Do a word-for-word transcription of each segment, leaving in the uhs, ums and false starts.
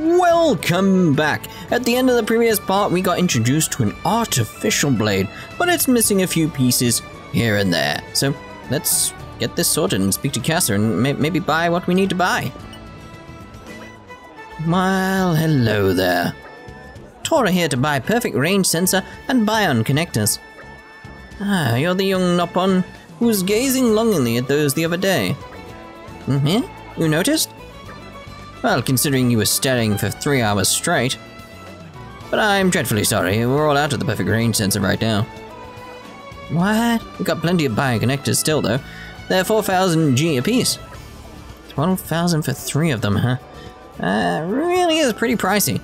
Welcome back! At the end of the previous part, we got introduced to an artificial blade, but it's missing a few pieces here and there. So let's get this sorted and speak to Casser and may maybe buy what we need to buy. Well, hello there. Tora here to buy perfect range sensor and bion connectors. Ah, you're the young Nopon who was gazing longingly at those the other day. Mm-hmm, you noticed? Well, considering you were staring for three hours straight. But I'm dreadfully sorry, we're all out of the perfect range sensor right now. What? We've got plenty of bion connectors still though. They're four thousand G apiece. twelve thousand for three of them, huh? Uh, really is pretty pricey.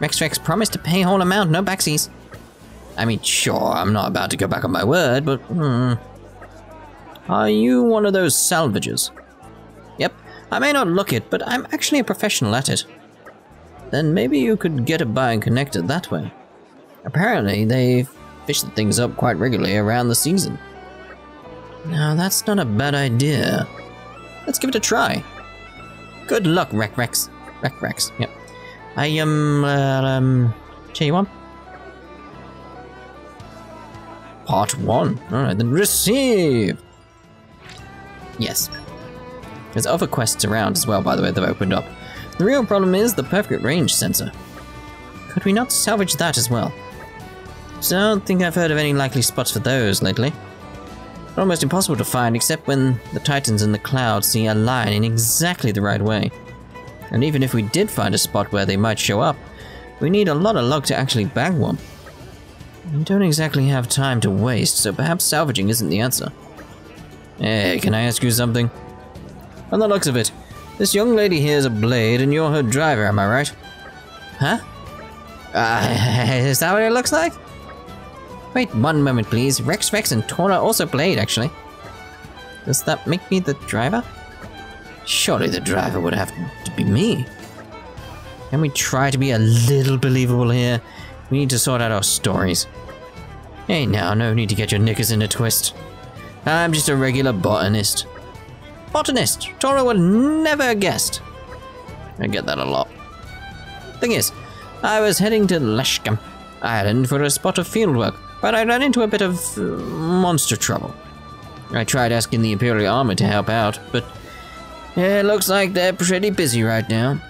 Rex Rex promised to pay whole amount, no backsies. I mean, sure, I'm not about to go back on my word, but hmm. Are you one of those salvagers? Yep, I may not look it, but I'm actually a professional at it. Then maybe you could get a bion connector that way. Apparently, they fish the things up quite regularly around the season. Now, that's not a bad idea. Let's give it a try. Good luck, Rex Rex. Rex Rex, yep. I, um, uh, um, you want? Part one. Alright, then receive! Yes. There's other quests around as well, by the way, they've opened up. The real problem is the perfect range sensor. Could we not salvage that as well? So I don't think I've heard of any likely spots for those lately. They're almost impossible to find except when the Titans in the clouds see a line in exactly the right way. And even if we did find a spot where they might show up, we need a lot of luck to actually bag one. We don't exactly have time to waste, so perhaps salvaging isn't the answer. Hey, can I ask you something? From the looks of it, this young lady here is a blade and you're her driver, am I right? Huh? Uh, is that what it looks like? Wait one moment, please. Rex Rex and Tora also played, actually. Does that make me the driver? Surely the driver would have to be me. Can we try to be a little believable here? We need to sort out our stories. Hey now, no need to get your knickers in a twist. I'm just a regular botanist. Botanist! Tora would never have guessed. I get that a lot. Thing is, I was heading to Leshkem Island for a spot of fieldwork, but I ran into a bit of uh, monster trouble. I tried asking the Imperial Army to help out, but it looks like they're pretty busy right now.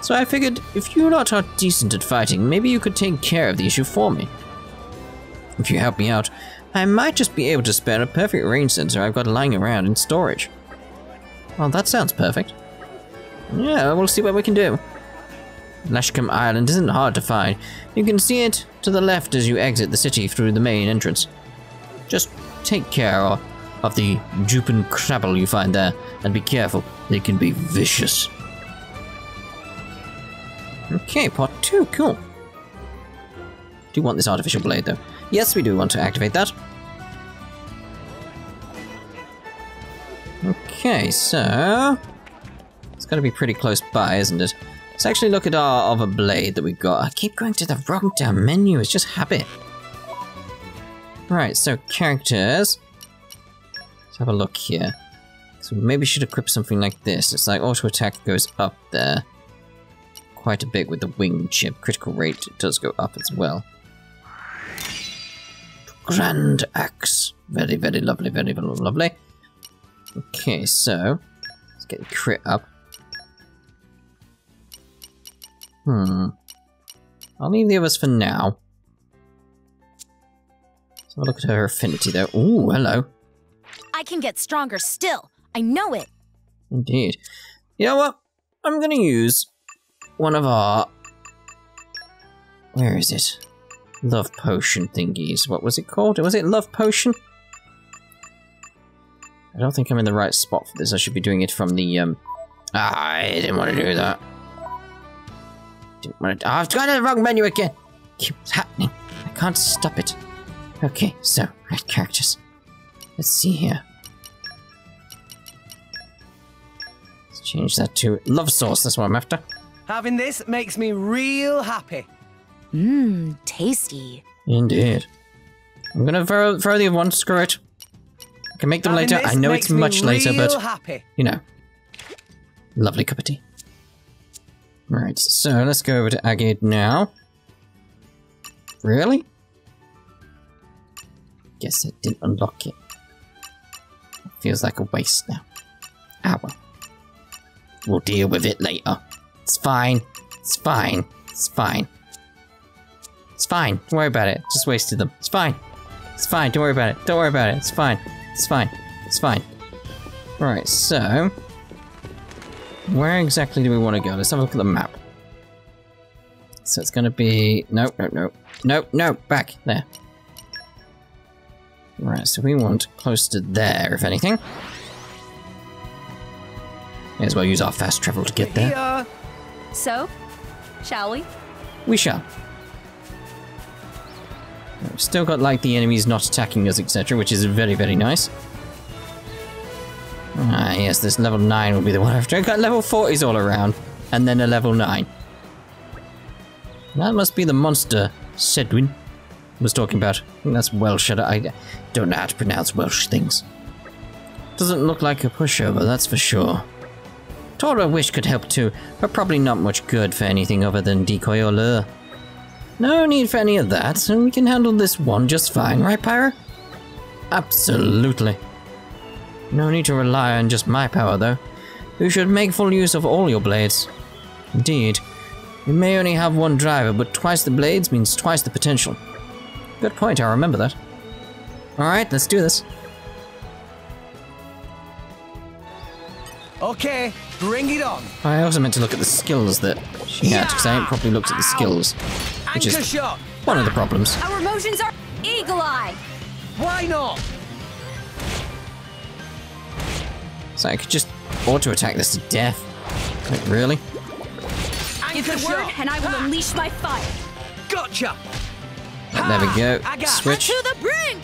So I figured if you lot are decent at fighting, maybe you could take care of the issue for me. If you help me out, I might just be able to spare a perfect range sensor I've got lying around in storage. Well, that sounds perfect. Yeah, we'll see what we can do. Leshkem Island isn't hard to find. You can see it to the left as you exit the city through the main entrance. Just take care of of the jupin crabble you find there, and be careful, they can be vicious. Okay, part two, cool. Do you want this artificial blade though? Yes, we do want to activate that. Okay, so it's gotta be pretty close by, isn't it? Let's actually look at our other blade that we've got. I keep going to the wrong damn menu, it's just habit. Right, so characters. Let's have a look here. So maybe we should equip something like this. It's like auto attack goes up there quite a bit with the wing chip. Critical rate does go up as well. Grand axe. Very, very lovely, very, very lovely. Okay, so let's get the crit up. Hmm. I'll leave the others for now. Let's have a look at her affinity there. Ooh, hello. I can get stronger still. I know it. Indeed. You know what? I'm gonna use one of our... Where is it? Love potion thingies. What was it called? Was it love potion? I don't think I'm in the right spot for this. I should be doing it from the... Um... Ah, I didn't want to do that. Didn't want to... Oh, I've got the wrong menu again. Keeps happening. I can't stop it. Okay, so, right characters. Let's see here. Let's change that to love sauce, that's what I'm after. Having this makes me real happy. Mmm, tasty. Indeed. I'm gonna throw, throw the other one, screw it. I can make them Having later, I know it's much later, but, happy. You know. Lovely cup of tea. Right, so let's go over to Agid now. Really? Guess it didn't unlock it. Feels like a waste now. Ah well. We'll deal with it later. It's fine. It's fine. It's fine. It's fine. Don't worry about it. Just wasted them. It's fine. It's fine. Don't worry about it. Don't worry about it. It's fine. It's fine. It's fine. Right, so... where exactly do we want to go? Let's have a look at the map. So it's gonna be... nope, nope, nope. Nope, nope. Back. There. Right, so we want close to there, if anything. May as well use our fast travel to get there. Yeah. So, shall we? We shall. We've still got, like, the enemies not attacking us, et cetera, which is very, very nice. Ah, yes, this level nine will be the one after. I've got level forties all around, and then a level nine. That must be the monster Sedwin was talking about. I think that's Welsh. I don't know how to pronounce Welsh things. Doesn't look like a pushover, that's for sure. Tora wish could help too, but probably not much good for anything other than decoy or lure. No need for any of that, and we can handle this one just fine, right, Pyra? Absolutely. No need to rely on just my power, though. You should make full use of all your blades. Indeed. You may only have one driver, but twice the blades means twice the potential. Good point, I remember that. Alright, let's do this. Okay, bring it on. I also meant to look at the skills that she had, because I ain't probably looked at the skills, which is one of the problems. Our emotions are eagle eye. Why not? So I could just auto attack this to death. Like, really? It's a word, and I will unleash my fire. Gotcha. There we go. Switch to the brink.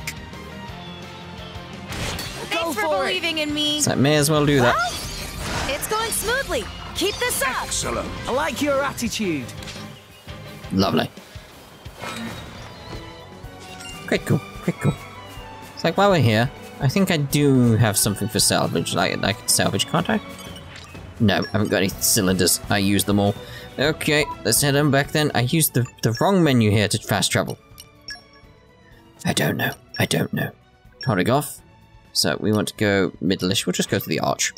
Thanks for believing in me. So I may as well do that. It's going smoothly. Keep this up. Excellent. I like your attitude. Lovely. Quite cool. Quite cool. It's like while we're here, I think I do have something for salvage. Like I can salvage, can't I? No, I haven't got any cylinders. I used them all. Okay, let's head on back then. I used the the wrong menu here to fast travel. I don't know. I don't know. Tonikoff. So we want to go middle-ish. We'll just go to the arch.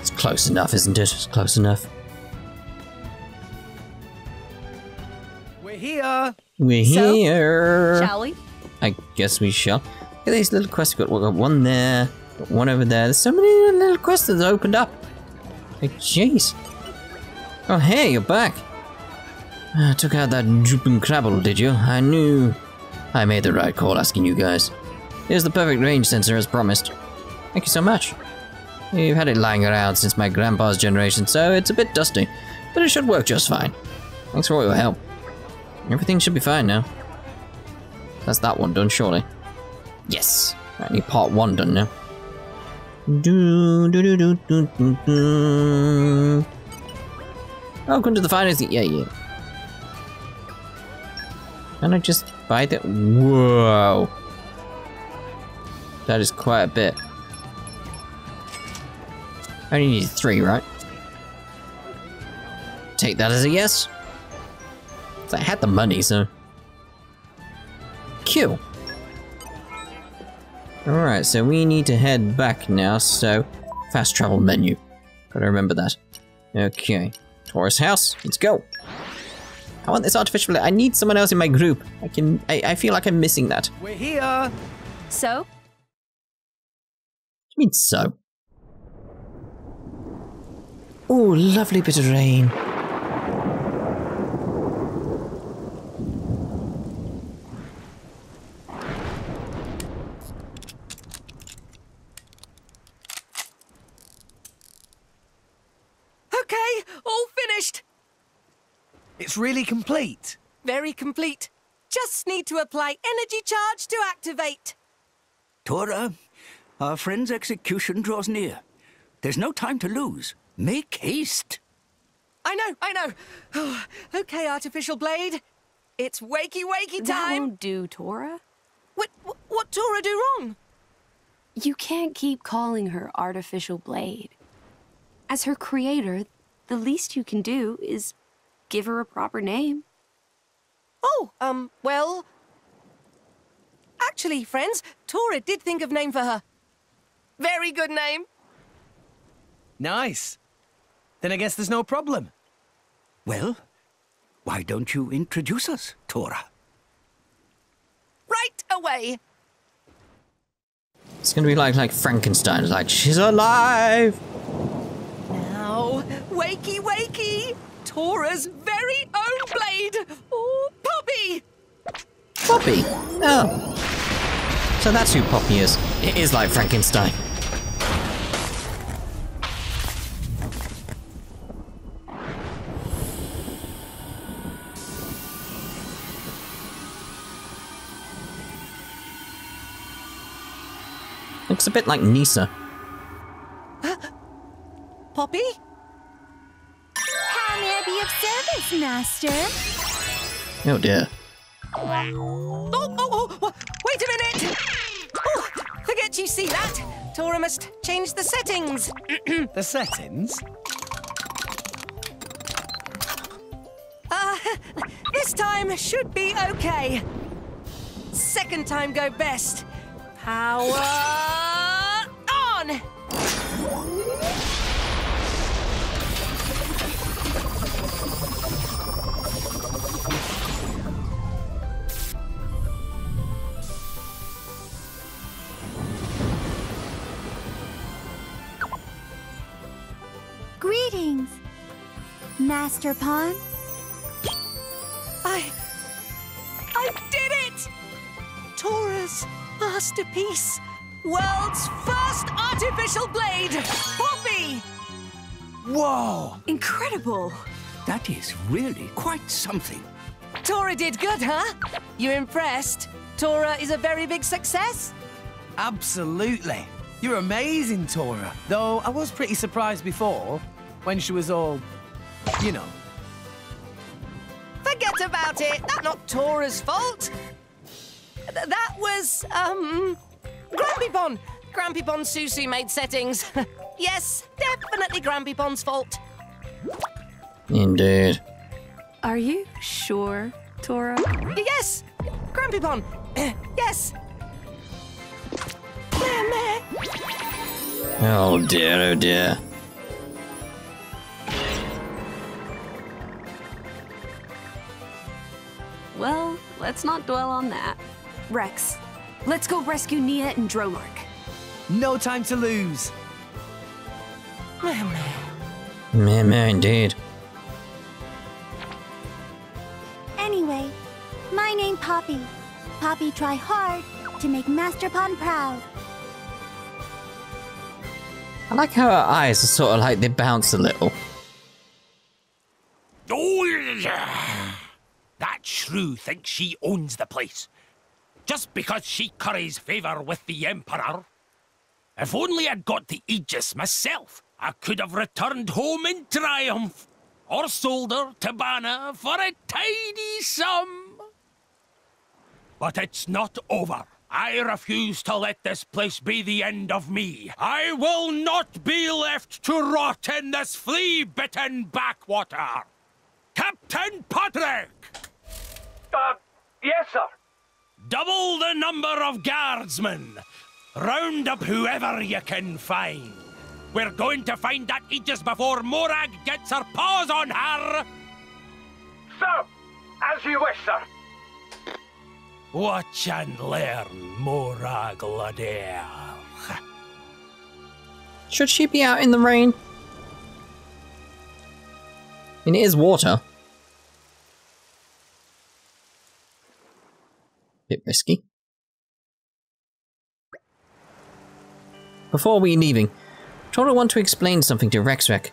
It's close enough, isn't it? It's close enough. We're here. We're so, here. Shall we? I guess we shall. Look at these little quests. We've got, we've got one there, got one over there. There's so many little quests that opened up. Like, jeez. Oh, hey, you're back. Uh, took out that drooping crabble, did you? I knew. I made the right call asking you guys. Here's the perfect range sensor as promised. Thank you so much. You've had it lying around since my grandpa's generation, so it's a bit dusty, but it should work just fine. Thanks for all your help. Everything should be fine now. That's that one done, surely. Yes. I need part one done now. Welcome to the finest. Yeah, yeah. Can I just buy that? Whoa. That is quite a bit. I only need three, right? Take that as a yes. I had the money, so... Q. Alright, so we need to head back now, so... fast travel menu. Gotta remember that. Okay. Taurus house. Let's go. I want this artificial... I need someone else in my group. I can... I, I feel like I'm missing that. We're here! So? What do you mean, so? Ooh, lovely bit of rain. Okay, all finished. It's really complete. Very complete. Just need to apply energy charge to activate. Tora, our friend's execution draws near. There's no time to lose. Make haste! I know, I know! Oh, okay, Artificial Blade. It's wakey-wakey time! That won't do, Tora. What, what, what Tora do wrong? You can't keep calling her Artificial Blade. As her creator, The least you can do is give her a proper name. Oh, um, well... Actually, friends, Tora did think of a name for her. Very good name. Nice. Then I guess there's no problem. Well, why don't you introduce us, Tora? Right away. It's gonna be like like Frankenstein, like she's alive. Now, wakey, wakey! Tora's very own Blade. Oh, Poppi! Poppi? Oh, so that's who Poppi is. It is like Frankenstein. Looks a bit like Nisa. Uh, Poppi? How may I be of service, Master? Oh dear. Oh, oh, oh, wait a minute! Oh, forget you see that. Tora must change the settings. The settings? Uh, this time should be okay. Second time go best. Power... Greetings, Master Pon. I... I did it! Tora's masterpiece. World's first artificial blade, Poppi! Whoa! Incredible! That is really quite something. Tora did good, huh? You impressed? Tora is a very big success? Absolutely. You're amazing, Tora. Though I was pretty surprised before, when she was all, you know. Forget about it. That's not Tora's fault. Th that was, um... Grampypon! Grampypon Susu made settings. Yes, definitely Grampypon's fault. Indeed. Are you sure, Tora? Yes! Grampypon! Yes! Oh dear, oh dear. Well, let's not dwell on that. Rex. Let's go rescue Nia and Dromarch. No time to lose. Meh meh. Meh indeed. Anyway, my name Poppi. Poppi try hard to make Master Pon proud. I like how her eyes are sort of like they bounce a little. Oh, yeah. That shrew thinks she owns the place. Just because she curries favour with the Emperor. If only I'd got the Aegis myself, I could have returned home in triumph, or sold her to Banner for a tidy sum. But it's not over. I refuse to let this place be the end of me. I will not be left to rot in this flea-bitten backwater. Captain Patrick! Uh, yes, sir. Double the number of guardsmen. Round up whoever you can find. We're going to find that Aegis before Morag gets her paws on her. Sir, as you wish, sir. Watch and learn, Morag Lader. Should she be out in the rain? I mean, it is water. Bit risky. Before we leaving, Tora want to explain something to Rex Rex.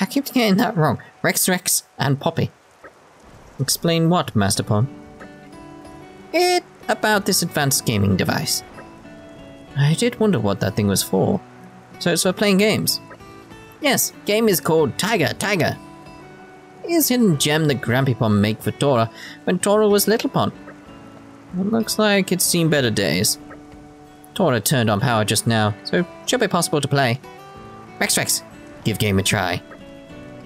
I keep getting that wrong. Rex Rex and Poppi. Explain what, Master Pon? It about this advanced gaming device. I did wonder what that thing was for. So it's for playing games. Yes, game is called Tiger Tiger. Here's a hidden gem that Grampypon make for Tora when Tora was Little Pon. It looks like it's seen better days. Tora turned on power just now, so it should be possible to play. Rex Rex, give game a try.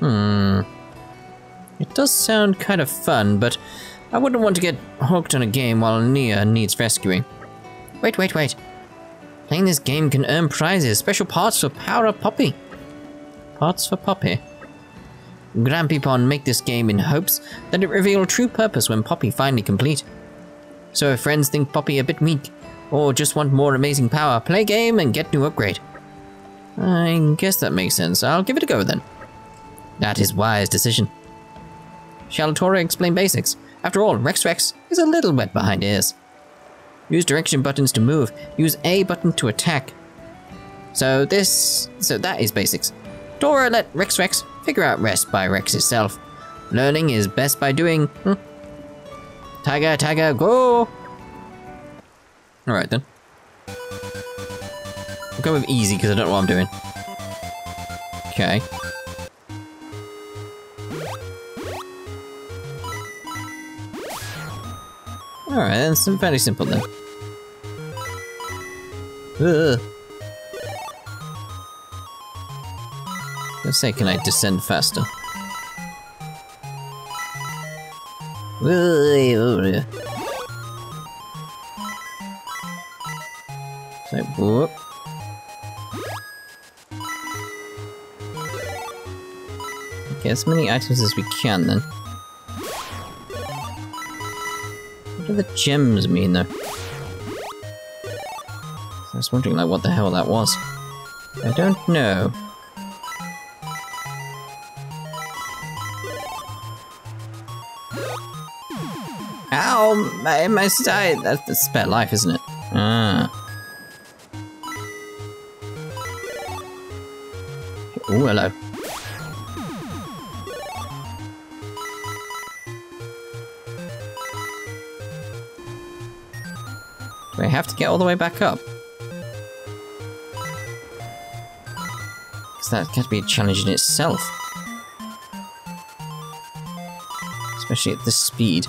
Hmm. It does sound kind of fun, but I wouldn't want to get hooked on a game while Nia needs rescuing. Wait, wait, wait. Playing this game can earn prizes, special parts for Pyra Poppi. Parts for Poppi. Grampypon make this game in hopes that it reveal true purpose when Poppi finally complete. So if friends think Poppi a bit weak, or just want more amazing power, play game and get new upgrade. I guess that makes sense. I'll give it a go then. That is wise decision. Shall Tora explain basics? After all, Rex Rex is a little wet behind ears. Use direction buttons to move. Use A button to attack. So this... so that is basics. Tora let Rex Rex figure out rest by Rex itself. Learning is best by doing... Hmm? Tiger, tiger, go! Alright then. I'll go with easy because I don't know what I'm doing. Okay. Alright, that's fairly simple then. Ugh. Let's say, can I descend faster? So, whoop. Okay, as many items as we can then. What do the gems mean though? I was wondering like what the hell that was. I don't know. Ow! My, my side! That's the spare life, isn't it? Ah. Ooh, hello. Do I have to get all the way back up? Because that could be a challenge in itself. Especially at this speed.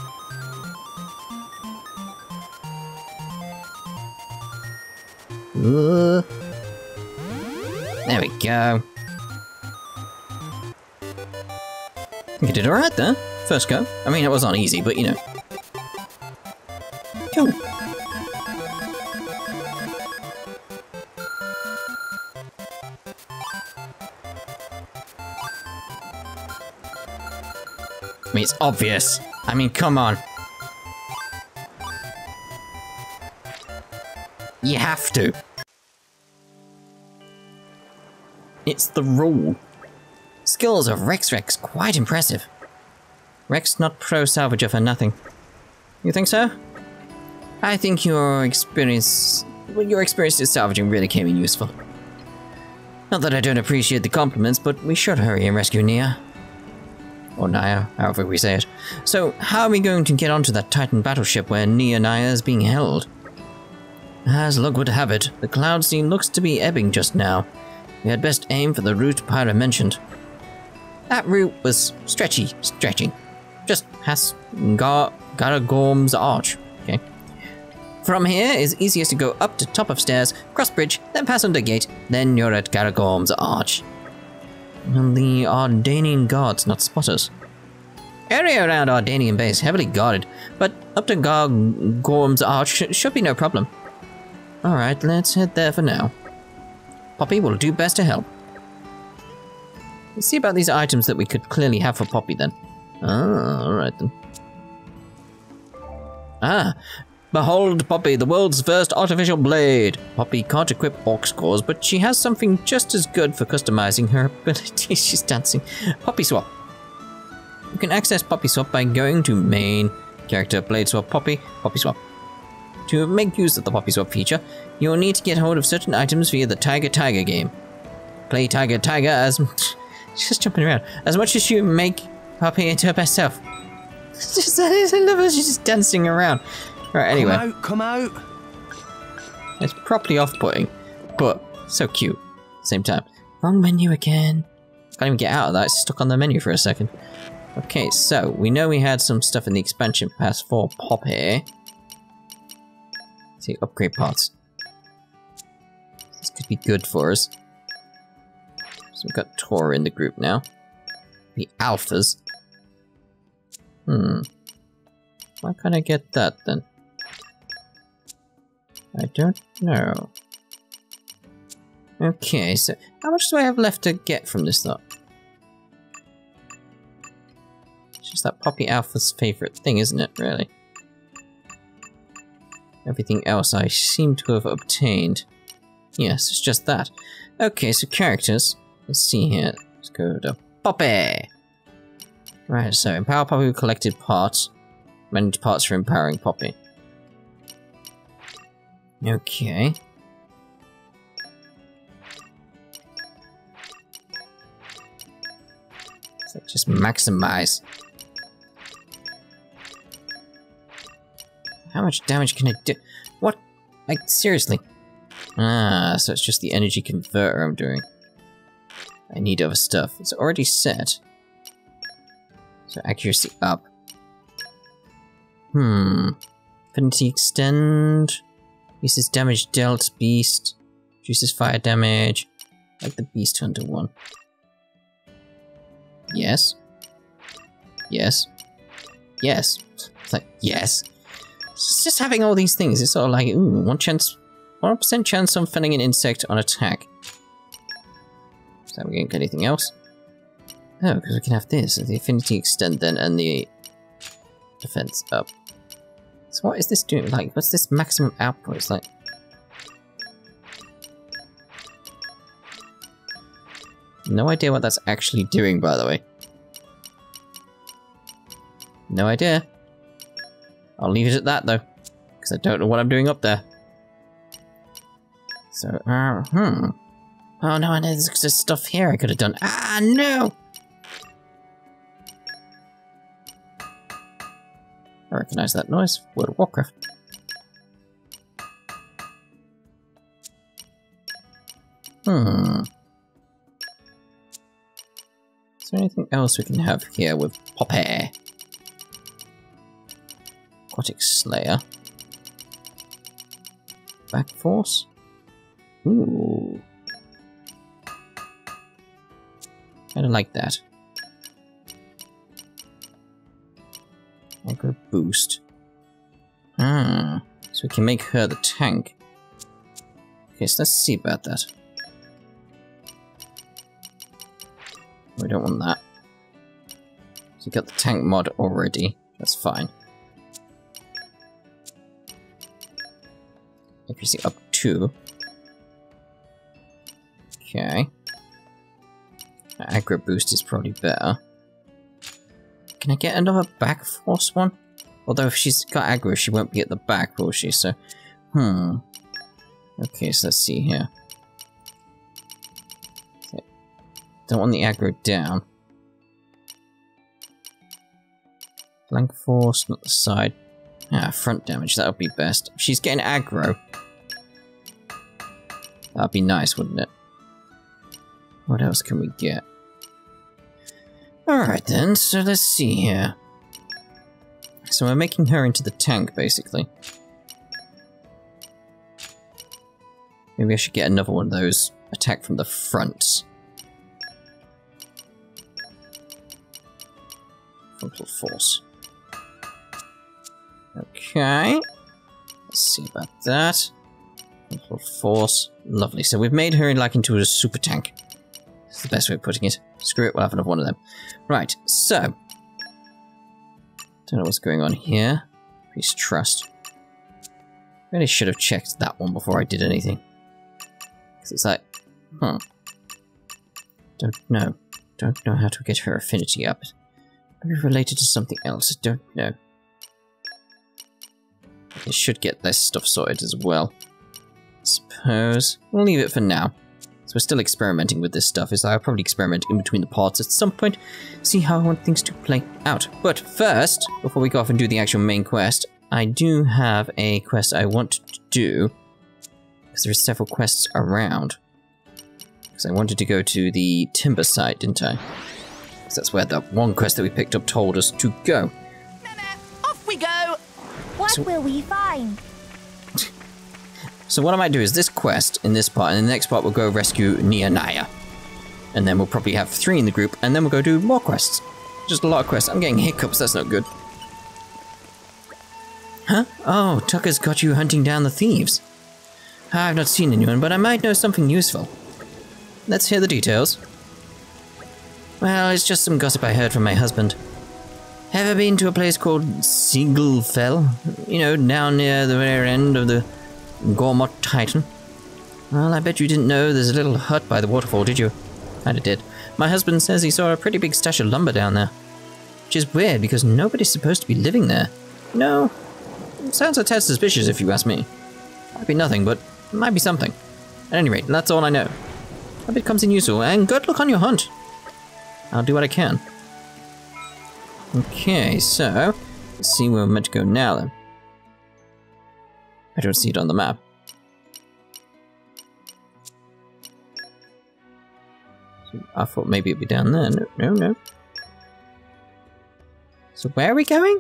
There we go. You did alright there. First go. I mean, it was not easy, but you know. Go. I mean, it's obvious. I mean, come on. You have to. It's the rule. Skills of Rex Rex quite impressive. Rex not pro salvager for nothing. You think so? I think your experience, well, your experience in salvaging really came in useful. Not that I don't appreciate the compliments, but we should hurry and rescue Nia. Or Nia, however we say it. So how are we going to get onto that Titan battleship where Nia Nia is being held? As luck would have it, the cloud scene looks to be ebbing just now. We had best aim for the route Pyra mentioned. That route was stretchy, stretching. Just past Garagorm's Arch, okay? From here is easiest to go up to top of stairs, cross bridge, then pass under gate, then you're at Garagorm's Arch. And the Ardainian guards not spotters. Area around Ardainian base heavily guarded, but up to Garagorm's Arch sh should be no problem. Alright, let's head there for now. Poppi will do best to help. Let's see about these items that we could clearly have for Poppi then. Ah, alright then. Ah! Behold Poppi, the world's first artificial blade! Poppi can't equip Orcscores, but she has something just as good for customizing her abilities. She's dancing. Poppi Swap. You can access Poppi Swap by going to main character Blade Swap Poppi, Poppi Swap. To make use of the Poppi Swap feature, you will need to get hold of certain items via the Tiger Tiger game. Play Tiger Tiger as... just jumping around. As much as you make Poppi into her best self. Just, I love her, she's just dancing around. Right, anyway. Come out, come out. It's properly off-putting, but so cute at the same time. Wrong menu again. Can't even get out of that, it's stuck on the menu for a second. Okay, so we know we had some stuff in the expansion pass for Poppi. See, upgrade parts. This could be good for us. So we've got Tora in the group now. The alphas. Hmm. Why can't I get that then? I don't know. Okay, so how much do I have left to get from this lot? It's just that Poppi Alpha's favorite thing, isn't it, really? Everything else I seem to have obtained. Yes, it's just that. Okay, so characters. Let's see here. Let's go to Poppi! Right, so empower Poppi with collected parts. Manage parts for empowering Poppi. Okay. So just maximize. How much damage can I do? What? Like, seriously? Ah, so it's just the energy converter I'm doing. I need other stuff. It's already set. So accuracy up. Hmm. Affinity extend. Uses damage dealt beast. Reduces fire damage. Like the beast hunter one. Yes. Yes. Yes. It's like, yes. It's just having all these things. It's sort of like, ooh, one chance, one percent chance on felling an insect on attack. So we can get anything else. Oh, because we can have this. So the affinity extend then, and the defense up. So what is this doing? Like, what's this maximum output? It's like... No idea what that's actually doing, by the way. No idea. I'll leave it at that, though. Because I don't know what I'm doing up there. So, uh, hmm. Oh no, I know there's stuff here I could have done. Ah, no! I recognize that noise. World of Warcraft. Hmm. Is there anything else we can have here with Poppi? Aquatic Slayer. Back Force. Ooh. I don't like that. Aggro boost. Ah, so we can make her the tank. Okay, so let's see about that. We don't want that. So we got the tank mod already. That's fine. Accuracy up two. Okay. Aggro boost is probably better. Can I get another back force one? Although if she's got aggro, she won't be at the back, will she? So, hmm. Okay, so let's see here. So, don't want the aggro down. Flank force, not the side. Ah, front damage, that would be best. If she's getting aggro, that'd be nice, wouldn't it? What else can we get? Alright then, so let's see here. So we're making her into the tank, basically. Maybe I should get another one of those. Attack from the front. Frontal force. Okay. Let's see about that. Frontal force. Lovely. So we've made her like into a super tank. That's the best way of putting it. Screw it, we'll have another one of them. Right, so. Don't know what's going on here. Please trust. Really should have checked that one before I did anything. Because it's like, hmm. Don't know. Don't know how to get her affinity up. Maybe related to something else, I don't know. I should get this stuff sorted as well. I suppose. We'll leave it for now. So we're still experimenting with this stuff, so I'll probably experiment in between the parts at some point, see how I want things to play out. But first, before we go off and do the actual main quest, I do have a quest I want to do, because there are several quests around. Because I wanted to go to the timber site, didn't I? Because that's where that one quest that we picked up told us to go. Mama, off we go! What so will we find? So what I might do is this quest in this part, and in the next part we'll go rescue Nia Nia. and then we'll probably have three in the group, and then we'll go do more quests. Just a lot of quests. I'm getting hiccups, that's not good. Huh? Oh, Tucker's got you hunting down the thieves. I've not seen anyone, but I might know something useful. Let's hear the details. Well, it's just some gossip I heard from my husband. Have you been to a place called Siegelfell? You know, down near the rear end of the Gormot Titan? Well, I bet you didn't know there's a little hut by the waterfall, did you? Kinda did. My husband says he saw a pretty big stash of lumber down there. Which is weird, because nobody's supposed to be living there. No. Sounds a tad suspicious, if you ask me. Might be nothing, but might be something. At any rate, that's all I know. Hope it comes in useful, and good luck on your hunt! I'll do what I can. Okay, so... let's see where we're meant to go now, then. I don't see it on the map. I thought maybe it'd be down there. No, no, no. So where are we going?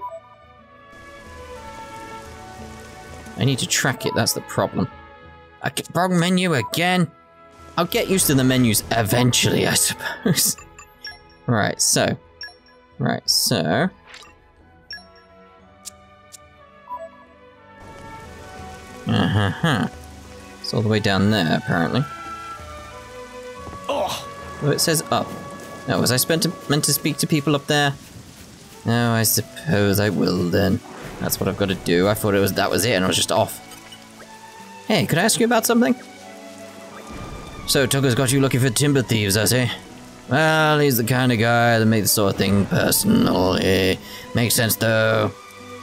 I need to track it, that's the problem. I get wrong menu again. I'll get used to the menus eventually, I suppose. Right, so. Right, so. Uh-huh. It's all the way down there, apparently. Oh! Oh, it says up. Oh, was I spent to, meant to speak to people up there? No, I suppose I will then. That's what I've got to do. I thought it was that was it and I was just off. Hey, could I ask you about something? So, Tucker's got you looking for timber thieves, I see. Well, he's the kind of guy that makes the sort of thing personal. Eh? Makes sense, though.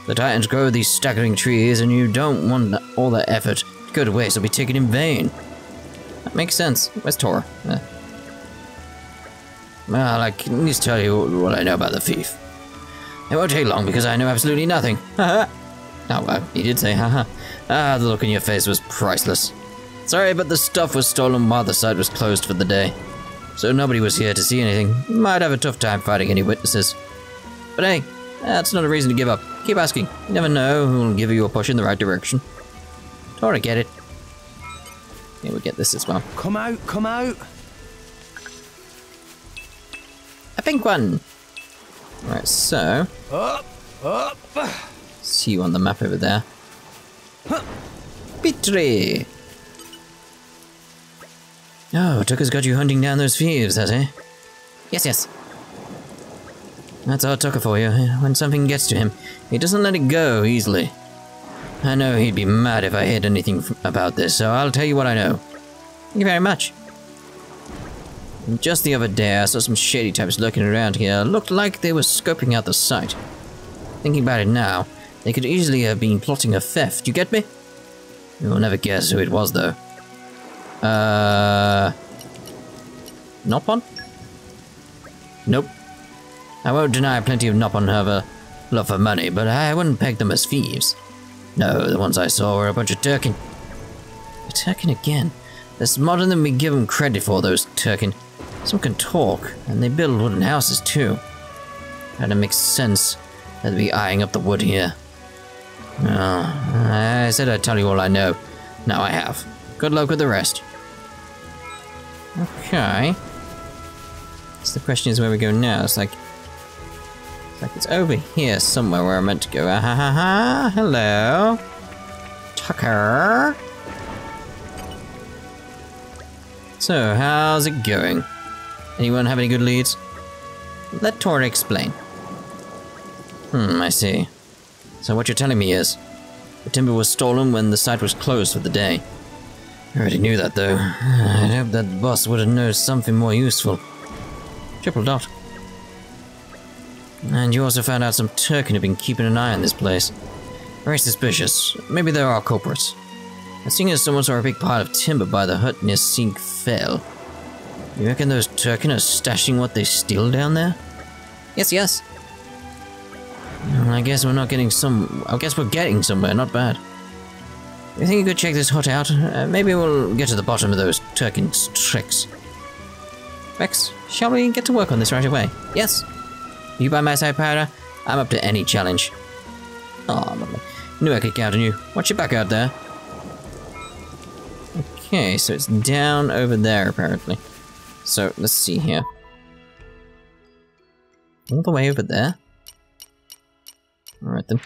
The Titans grow these staggering trees and you don't want all that effort to go to waste or be taken in vain. That makes sense. Where's Tora? Eh. Well, I can at least tell you what I know about the thief. It won't take long because I know absolutely nothing. Haha. Oh, well, he did say haha. Ah, the look in your face was priceless. Sorry, but the stuff was stolen while the site was closed for the day. So nobody was here to see anything. Might have a tough time finding any witnesses. But hey, that's not a reason to give up. Keep asking. You never know who'll give you a push in the right direction. Tora, get it. Yeah, we'll get this as well. Come out, come out! A pink one! Right, so... Up, up. See you on the map over there. Petrie! Oh, Tucker's got you hunting down those thieves, has he? Yes, yes. That's our Tucker for you. When something gets to him, he doesn't let it go easily. I know he'd be mad if I heard anything about this, so I'll tell you what I know. Thank you very much. Just the other day, I saw some shady types lurking around here. Looked like they were scoping out the site. Thinking about it now, they could easily have been plotting a theft. You get me? You'll never guess who it was, though. Uh... Nopon? Nope. I won't deny plenty of Nopon have a love for money, but I wouldn't peg them as thieves. No, the ones I saw were a bunch of Tirkin. A Tirkin again? They're smarter than we give them credit for, those Tirkin. Some can talk, and they build wooden houses too. And it makes sense that they'd be eyeing up the wood here. Oh, I said I'd tell you all I know. Now I have. Good luck with the rest. Okay. So the question is where we go now. It's like... It's like it's over here somewhere where I'm meant to go. Ah ha ha ha! Hello! Tucker! So, how's it going? Anyone have any good leads? Let Tora explain. Hmm, I see. So what you're telling me is, the timber was stolen when the site was closed for the day. I already knew that, though. I'd hope that the boss would have noticed something more useful. Triple dot. And you also found out some Tirkin have been keeping an eye on this place. Very suspicious. Maybe there are culprits. I think as someone saw a big pile of timber by the hut near Siegelfell. You reckon those Tirkin are stashing what they steal down there? Yes, yes. Well, I guess we're not getting some... I guess we're getting somewhere, not bad. You think you could check this hut out? Uh, maybe we'll get to the bottom of those Tirkin's tricks. Rex, shall we get to work on this right away? Yes. You by my side, Pyra? I'm up to any challenge. Aw, oh, knew I could count on you. Watch your back out there. Okay, so it's down over there, apparently. So let's see here. All the way over there. Alright then.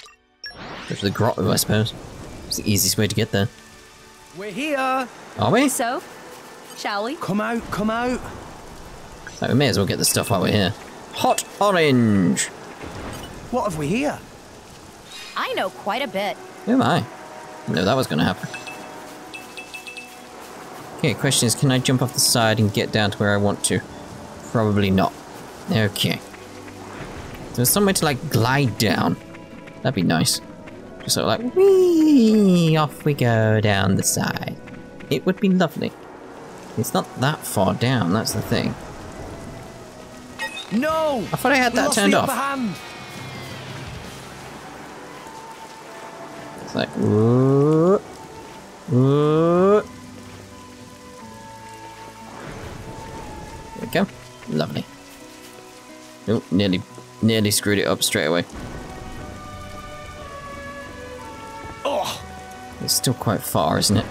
Go to the grotto, I suppose. It's the easiest way to get there. We're here! Are we? So, shall we? Come out, come out! So we may as well get the stuff while we're here. Hot orange! What have we here? I know quite a bit. Who am I? No, that was gonna happen. Okay, question is, can I jump off the side and get down to where I want to? Probably not. Okay. There's some way to, like, glide down. That'd be nice. Just sort of like, whee! Off we go down the side. It would be lovely. It's not that far down, that's the thing. No! I thought I had that turned off. It's like, whoop, whoop. There we go. Lovely. Oh, nearly, nearly screwed it up straight away. Oh, it's still quite far, isn't it?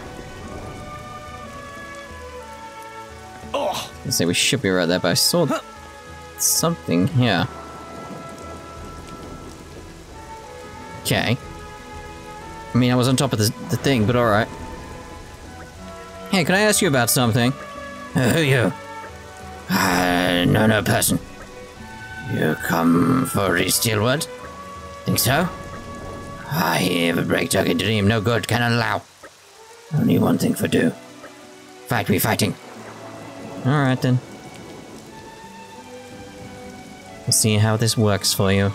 Oh, I say we should be right there, but I saw huh. something here. Okay. I mean, I was on top of the, the thing, but alright. Hey, can I ask you about something? Uh, who you? I know no person. You come for the Steelwood? Think so? I hear the break dug in dream, no good, can allow. Only one thing for do. Fight me fighting. Alright then. We'll see how this works for you.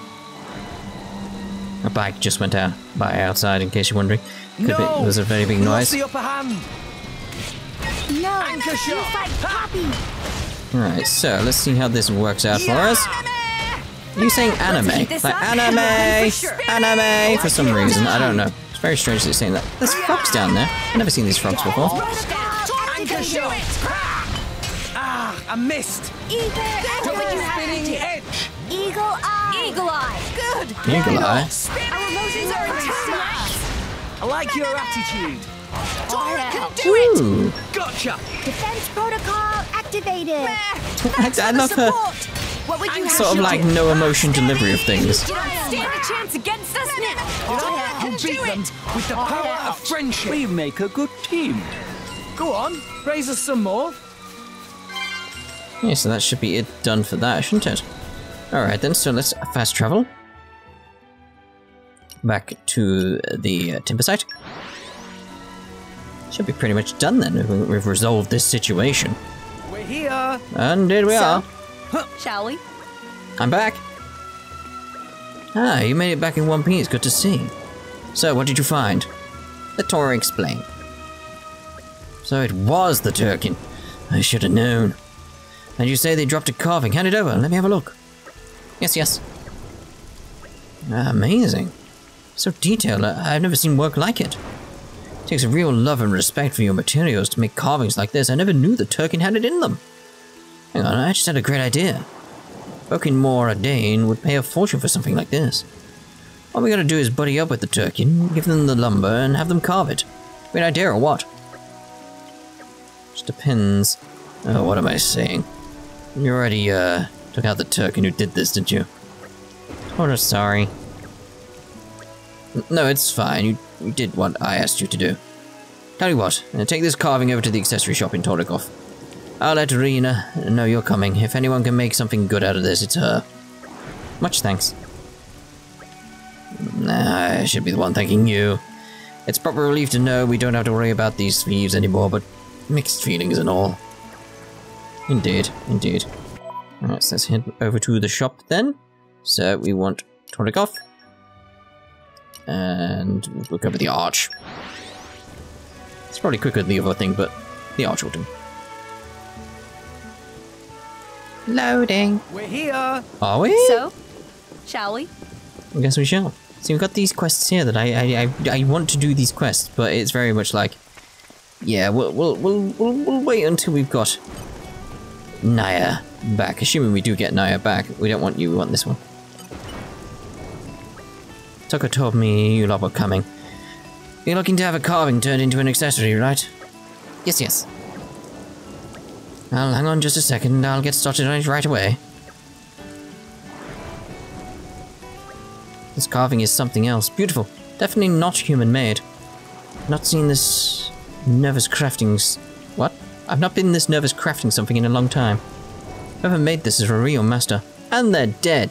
A bike just went out by outside, in case you're wondering. Could no! be, it was a very big noise. No, anchor shot. Fight, right, so let's see how this works out yeah. for us. Anime! You saying anime? Like anime, anime for, sure. anime for some reason. I don't know. It's very strange that you're saying that. There's frogs down there. I've never seen these frogs before. Anchor shot. Ah, I missed. Spinning edge. Eagle eye. Eagle eye. Good. Eagle eye. Our emotions are intact. I like your attitude. Tora can do Ooh. it. Gotcha. Defense protocol activated. I love her. What would you sort of like do? No emotion delivery of things. You don't stand a chance against us now. Tora can beat them with the power of friendship. We make a good team. Go on, raise us some more. Yeah, so that should be it done for that, shouldn't it? Alright then, so let's fast travel back to the uh, timber site. Should be pretty much done then. We've resolved this situation. We're here! And here we so, are. Huh. Shall we? I'm back! Ah, you made it back in one piece, good to see. So, what did you find? Let Tora explain. So it was the Tirkin. I should have known. And you say they dropped a carving. Hand it over, let me have a look. Yes, yes. Amazing. So detailed, I've never seen work like it. It takes a real love and respect for your materials to make carvings like this. I never knew the Tirkin had it in them. Hang on, I just had a great idea. Bokin Moore Ardainian would pay a fortune for something like this. All we gotta do is buddy up with the Tirkin, give them the lumber, and have them carve it. Great idea or what? Just depends. Oh, what am I saying? You already, uh, took out the Tirkin who did this, didn't you? Tora, sorry. N no, it's fine. You, you did what I asked you to do. Tell you what, uh, take this carving over to the accessory shop in Tonikoff. I'll let Rina know you're coming. If anyone can make something good out of this, it's her. Much thanks. Nah, I should be the one thanking you. It's proper relief to know we don't have to worry about these thieves anymore, but mixed feelings and all. Indeed, indeed. Alright, so let's head over to the shop then. So we want Tonikoff. And we'll look over the arch. It's probably quicker than the other thing, but the arch will do. Loading. We're here. Are we? So, shall we? I guess we shall. See, we've got these quests here that I I, I I want to do these quests, but it's very much like, yeah, we'll we'll we'll we'll, we'll wait until we've got Nia back. Assuming we do get Nia back, we don't want you. We want this one. Tucker told me you lot were coming. You're looking to have a carving turned into an accessory, right? Yes, yes. I'll hang on just a second, I'll get started on it right away. This carving is something else. Beautiful. Definitely not human-made. Not seen this nervous crafting... What? I've not been this nervous crafting something in a long time. Whoever made this is a real master. And they're dead!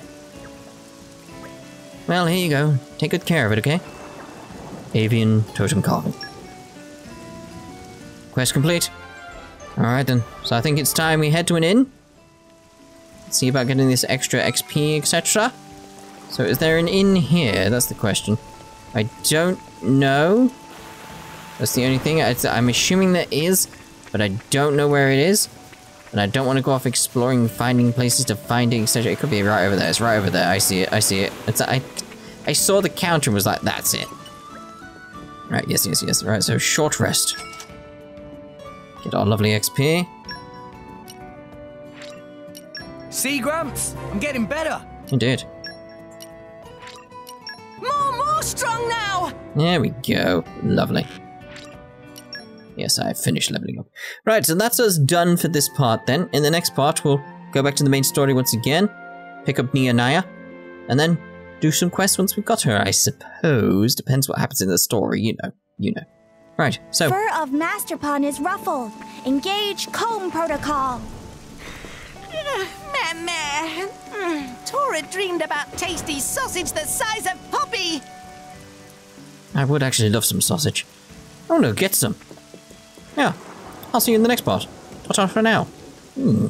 Well, here you go. Take good care of it, okay? Avian totem carving. Quest complete. Alright then. So I think it's time we head to an inn. Let's see about getting this extra X P, et cetera. So is there an inn here? That's the question. I don't know. That's the only thing. I, I'm assuming there is, but I don't know where it is. And I don't want to go off exploring, finding places to find it, et cetera. It could be right over there. It's right over there. I see it. I see it. It's, I, I saw the counter and was like, that's it. Right, yes, yes, yes. Right, so short rest. Get our lovely X P. See, Gramps? I'm getting better. Indeed. More, more strong now! There we go. Lovely. Yes, I finished leveling up. Right, so that's us done for this part then. In the next part, we'll go back to the main story once again, pick up Nia Nia, and then do some quests once we've got her, I suppose. Depends what happens in the story, you know, you know. Right, so... Fur of Masterpon is ruffled. Engage comb protocol. Meh meh. Mm. Tora dreamed about tasty sausage the size of Poppi. I would actually love some sausage. Oh no, get some. Yeah, I'll see you in the next part. Ta-ta for now. Hmm.